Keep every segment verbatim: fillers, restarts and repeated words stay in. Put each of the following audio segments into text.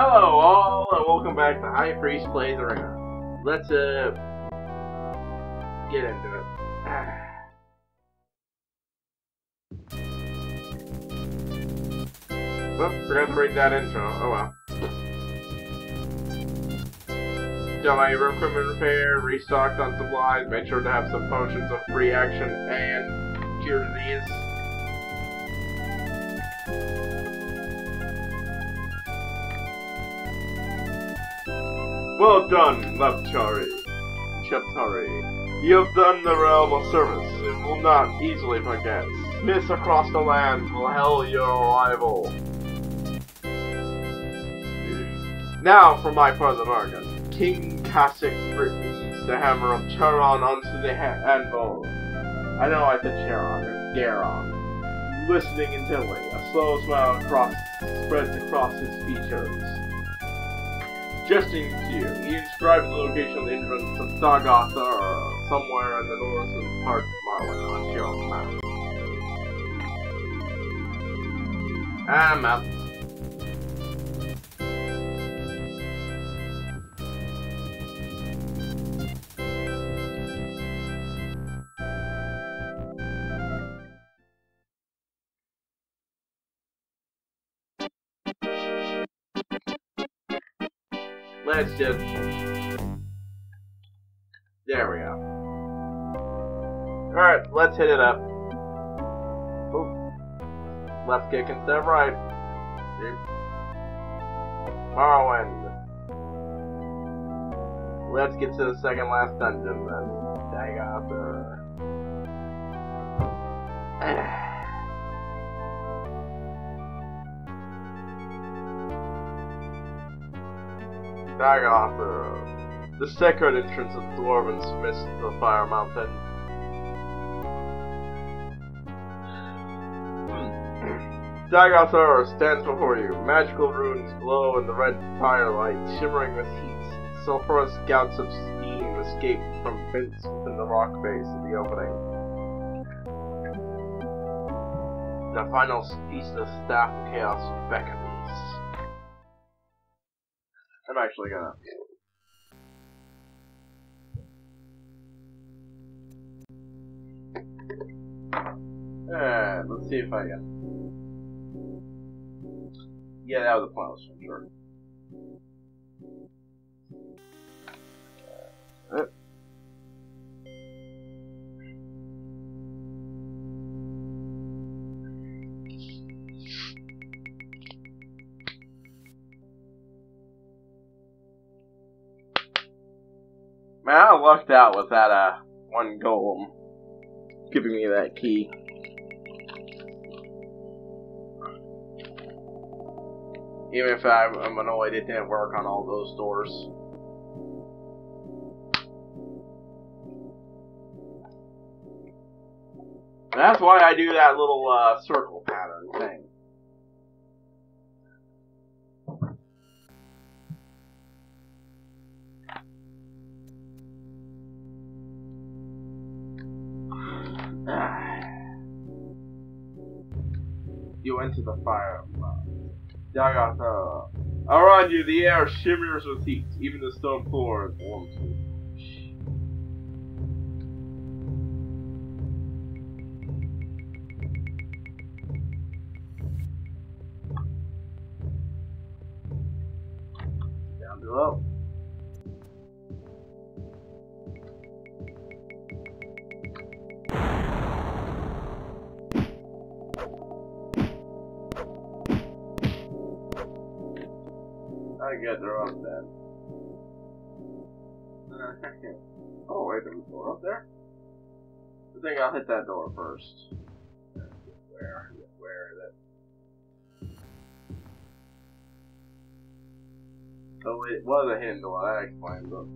Hello all, and welcome back to High Priest Plays Arena. Let's, uh, get into it. Oops, forgot to read that intro, oh well. Done my equipment repair, restocked on supplies, made sure to have some potions of free action and cure disease. Well done, Leptari. Leptari. You have done the realm of service, and will not easily forget. Smiths across the land will hail your arrival. Now for my part of the bargain. King Cassic brings the hammer of Charon onto the anvil. I know I said Charon, or Garon. Listening intently, a slow smile across, spreads across his features. Suggesting to you, he inscribed the location of the entrance of Dagoth-Ur, somewhere in the northern part of Marlin, on your map. Ah, map. Let's just... There we go. Alright, let's hit it up. Ooh. Left kick instead of right. Morrowind. Let's get to the second last dungeon then. Dagatha. Dagoth-Ur, the sacred entrance of the Dwarven Smiths to the Fire Mountain. Dagoth-Ur stands before you. Magical ruins glow in the red firelight, shimmering with heat. Sulphurous gouts of steam escape from vents within the rock face of the opening. The final piece of the Staff of Chaos beckons. I'm actually gonna. Alright, let's see if I can. Yeah, that was a final shot, sure. Uh, Man, I lucked out with that uh one golem giving me that key. Even if I'm, I'm annoyed it didn't work on all those doors. And that's why I do that little uh, circle pattern thing. You enter the fire of love. Dagatha. Around you, the air shimmers with heat. Even the stone floor is warm to you. Down below. Good, they're up then. Oh, wait, there's a door up there? I think I'll hit that door first. Where? Where is it? Oh, it was a hidden door, that explains it.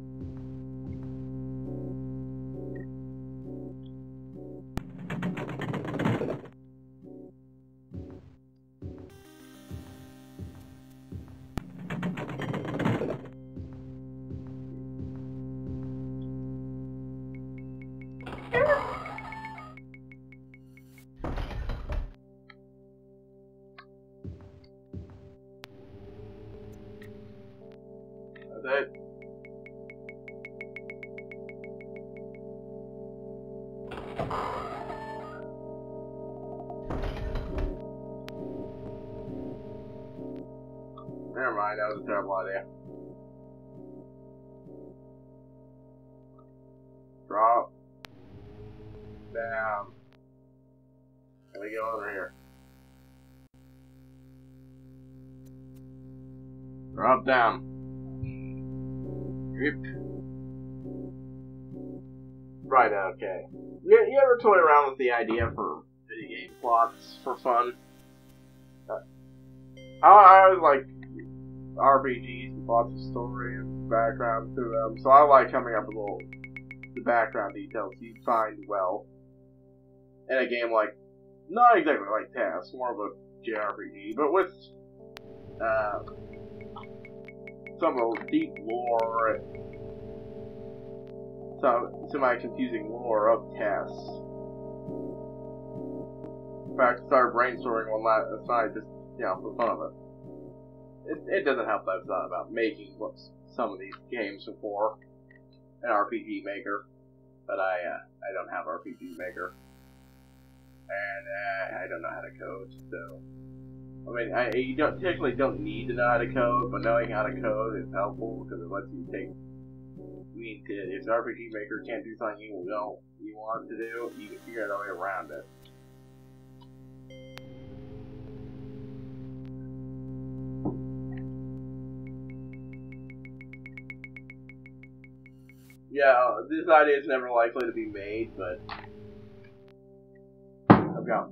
that. Never mind, that was a terrible idea. Drop. Down. Let me get over here. Drop down. Yep. Right, okay. You, you ever toy around with the idea for video game plots for fun? Uh, I, I always like R P Gs and lots of story and background to them, so I like coming up with little the background details you find well. In a game like, not exactly like T A S, more of a J R P G, but with uh, some of the deep lore, some semi-confusing lore of T A S. In fact, I started brainstorming one last night just, you know, for fun of it. It, it doesn't help that I've thought about making some of these games before, an R P G maker, but I uh, I don't have R P G maker, and uh, I don't know how to code. So I mean, I you don't technically don't need to know how to code, but knowing how to code is helpful because it lets you take. I mean, if an R P G maker can't do something you don't you want to do, you can figure out a way around it. Yeah, this idea is never likely to be made, but I've got,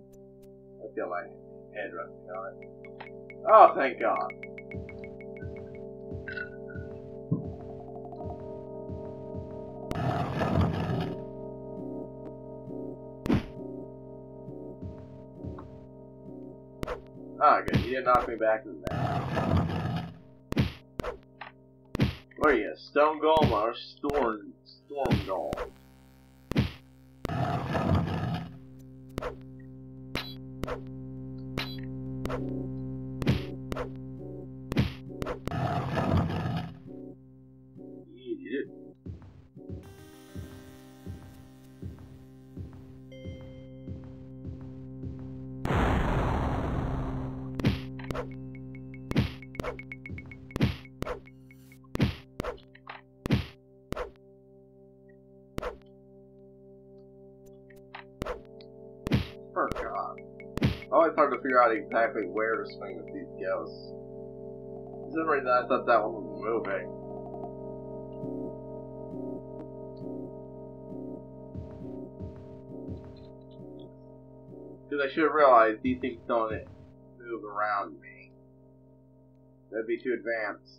I've got my head resting on it. Oh, thank God! Ah, oh, good. You didn't knock me back in there. What are you, stone golem or storm? Storm doll. Figure out exactly where to swing with these ghosts. For some reason, I thought that one was moving. Because I should have realized these things don't move around me. That'd be too advanced.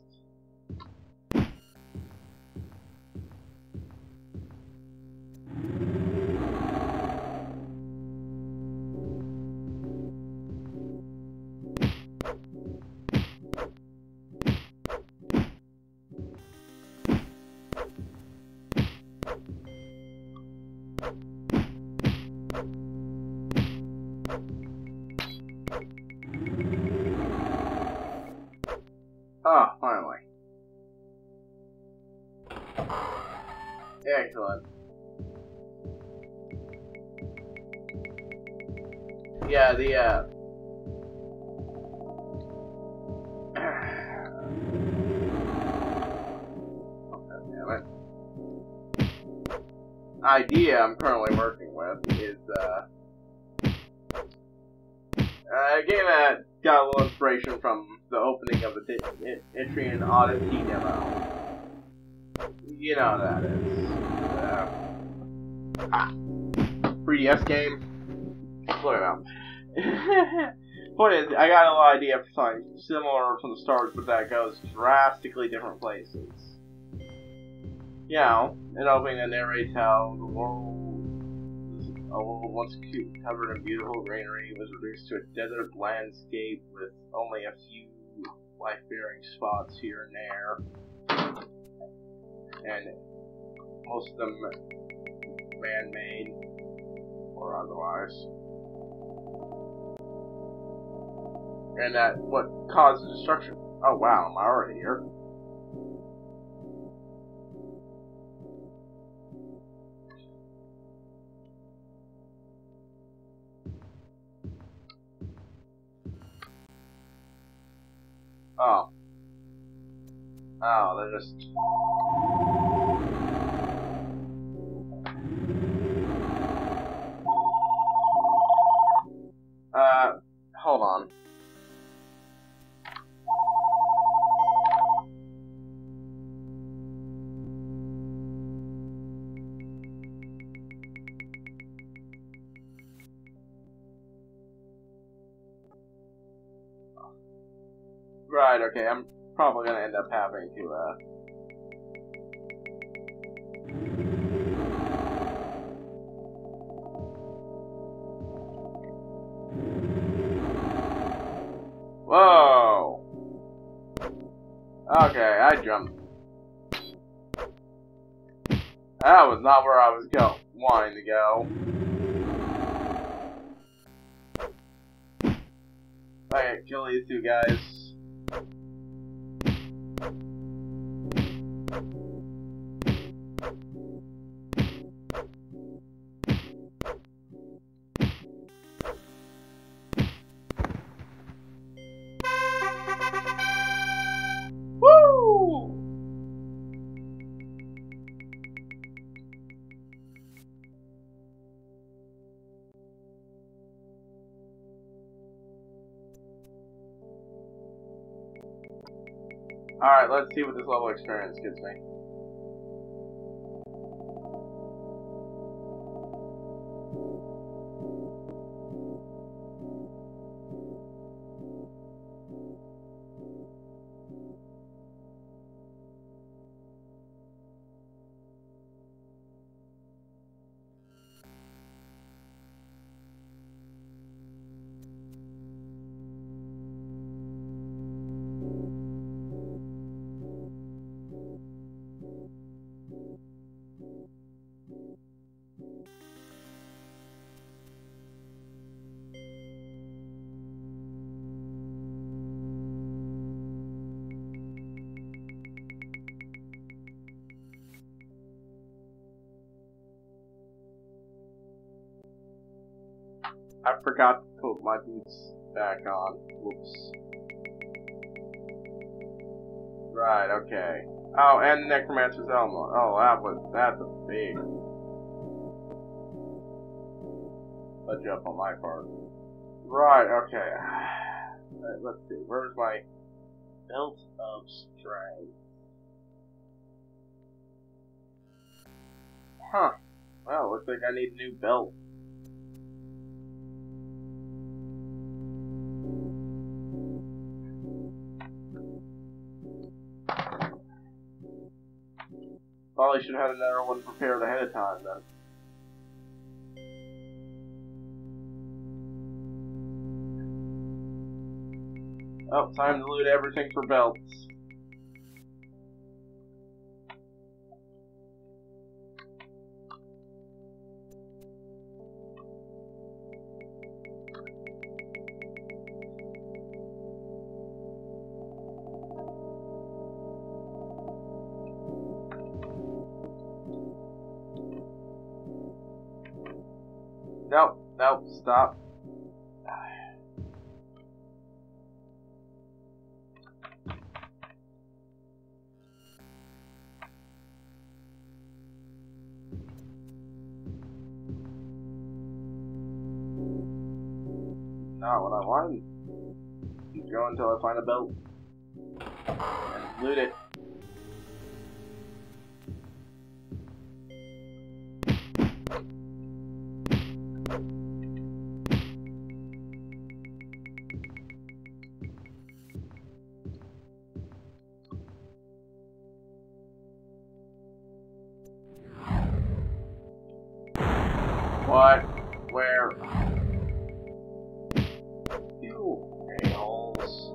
Excellent. Yeah, the, uh... oh, damn it. Idea I'm currently working with is, uh... a game that got a little inspiration from the opening of the Etrian Odyssey demo. You know that is. Uh, ah. three D S game. Look it up. Point is, I got a little idea for something similar from the start, but that goes drastically different places. You know, an opening that narrates how the world, a world once covered in beautiful greenery, was reduced to a desert landscape with only a few life-bearing spots here and there. And most of them man-made or otherwise. And that what caused the destruction. Oh wow, am I already here? Oh. Oh, they're just... Uh, hold on. Right, okay, I'm probably gonna end up having to, uh... Whoa! Okay, I jumped. That was not where I was go- wanting to go. Okay, kill these two guys. Alright, let's see what this level experience gives me. I forgot to put my boots back on. Whoops. Right, okay. Oh, and Necromancer's Elmo. Oh, that was, that's a big let you up on my part. Right, okay. Right, let's see, where's my belt of strength? Huh. Well, looks like I need a new belt. Probably should have had another one prepared ahead of time then. Oh, time to loot everything for belts. Nope, nope, stop. Not what I wanted. Keep going until I find a belt. And loot it. What? Where? You a-holes.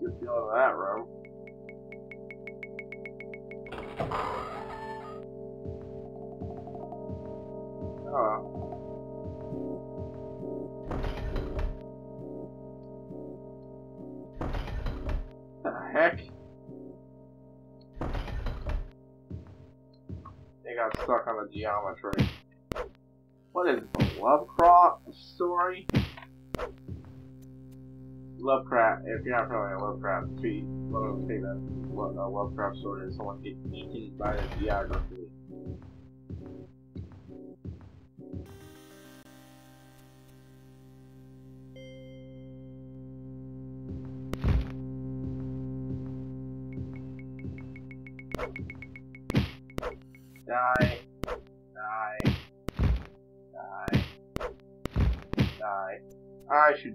Let's get you out of that room. Oh. What the heck? They got stuck on the geometry. What is the Lovecraft story? Lovecraft, if you're not familiar with Lovecraft, see, let me say that a Lovecraft story is someone gets eaten by the geography. Die. Die. Die. Die. I should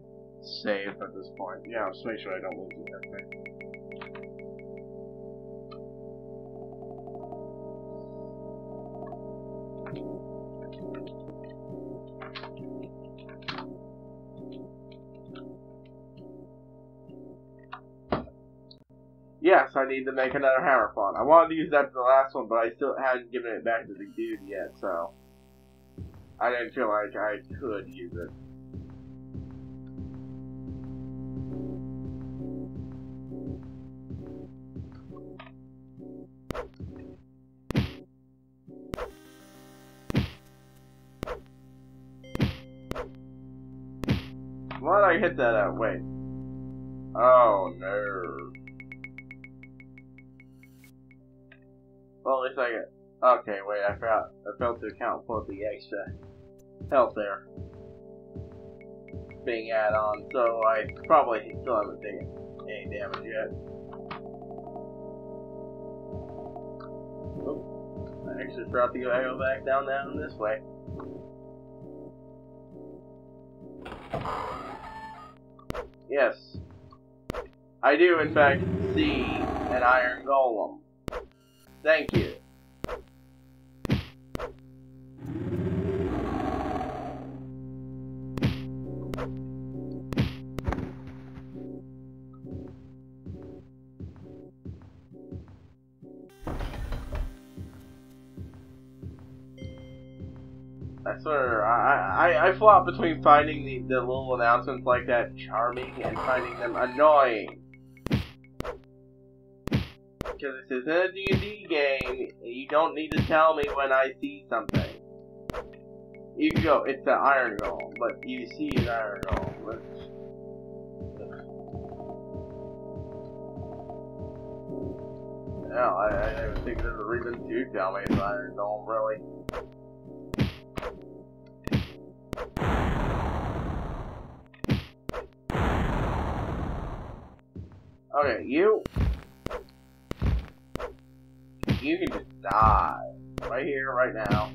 save at this point. Yeah, let's make sure I don't lose everything. Yes, I need to make another hammer font. I wanted to use that to the last one, but I still hadn't given it back to the dude yet, so I didn't feel like I could use it. Why did I hit that out? Wait. Oh, no. Well, at least I got... Okay, wait, I forgot. I failed to account for the extra health there being add on, so I probably still haven't taken any damage yet. Oops. I actually forgot to go back down, down this way. Yes, I do in fact see an iron golem. Thank you. Sir, I, I I flop between finding the, the little announcements like that charming and finding them annoying. Because this isn't a D and D game, you don't need to tell me when I see something. You can go, it's an iron golem, but you see an iron golem. Let's... No, I, I didn't think there's a reason to tell me it's an iron golem, really. Okay, you... You can just die. Right here, right now.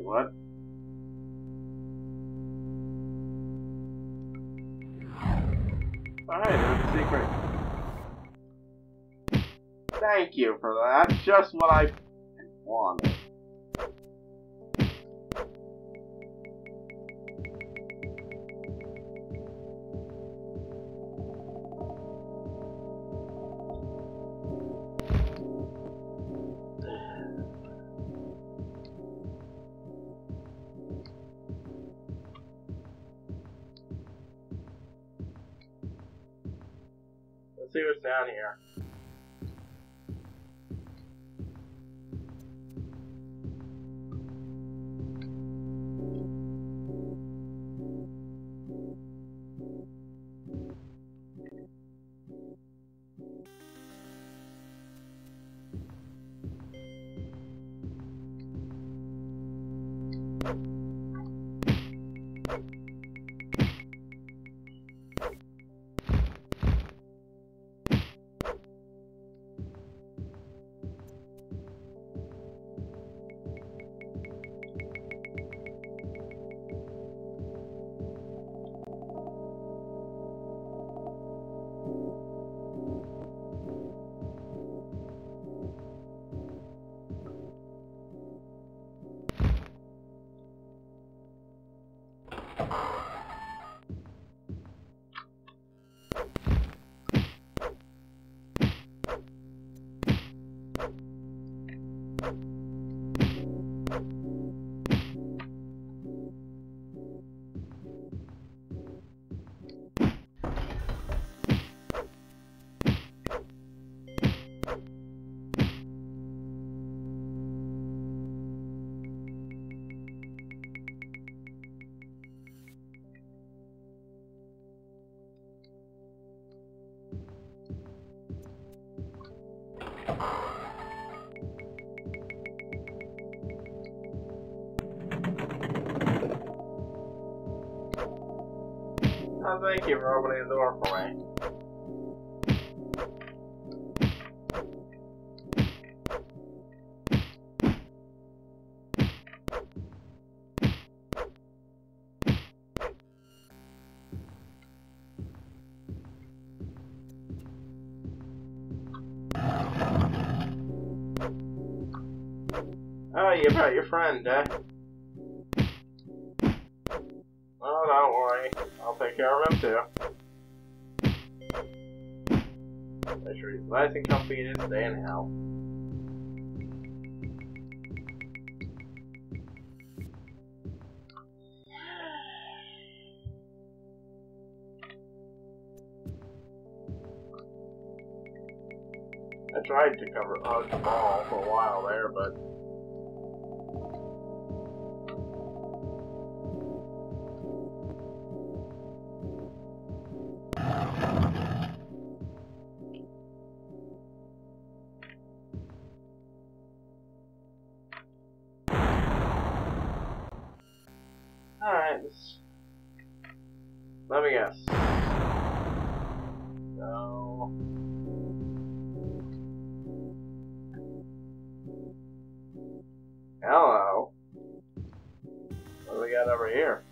What? Alright, there's a secret. Thank you for that. That's just what I wanted. see what's down here. Oh, thank you for opening the door for me. Oh, you brought your friend, eh? Oh, don't worry. I'll take care of him, too. Make sure he's nice and comfy in his staying house. I tried to cover up the ball for a while there, but... Let me guess. So... Hello. What do we got over here?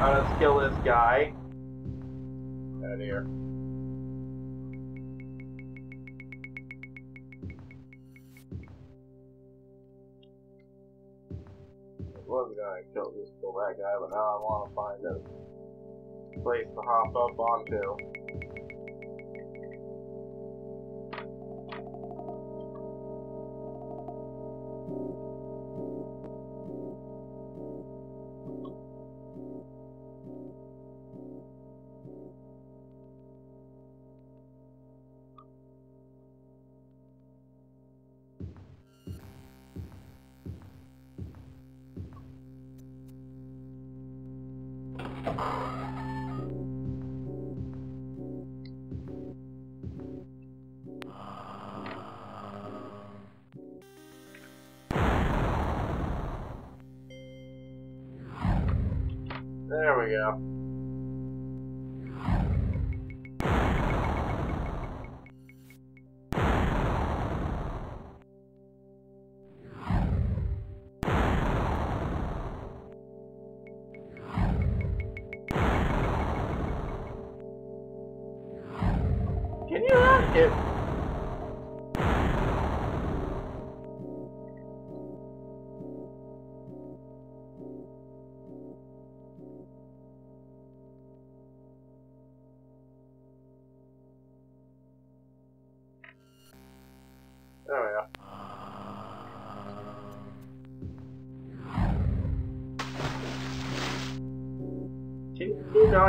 Uh, let's kill this guy. Oh dear. I was gonna kill this, kill that guy, but now I want to find a place to hop up onto. There we go. Can you not get...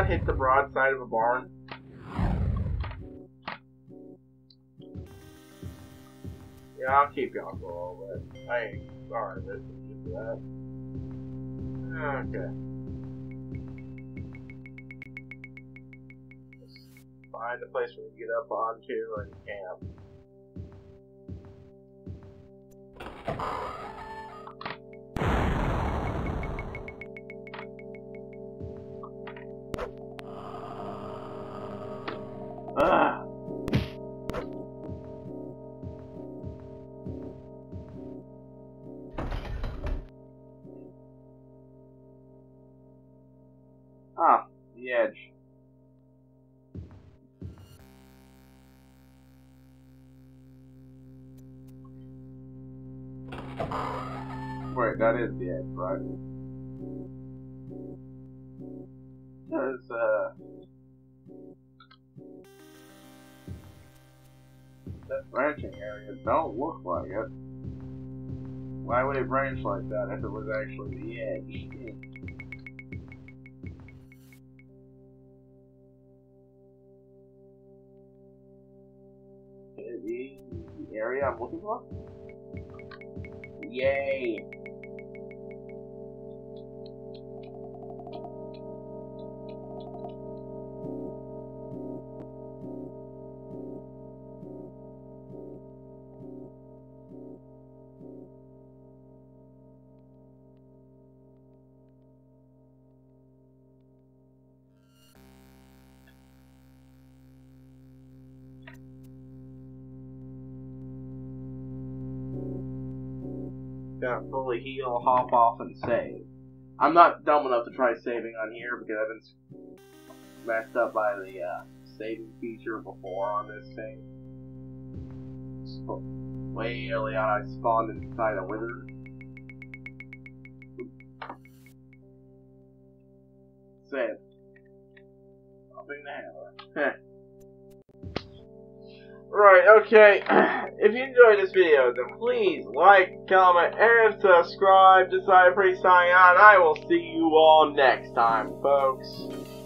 hit the broadside of a barn. Yeah, I'll keep y'all for a little bit. I ain't sorry this is just that. Okay. Just find a place we can get up onto and camp. That is the edge, right? Because, uh... that branching area don't look like it. Why would it branch like that if it was actually the edge? Is it the area I'm looking for? Yay! Fully heal, hop off, and save. I'm not dumb enough to try saving on here because I've been messed up by the uh, saving feature before on this thing. So, way early on, I spawned inside a wither. Save. Dropping the hammer. Right, okay, if you enjoyed this video, then please like, comment, and subscribe to Cyberpree Sign On. I will see you all next time, folks.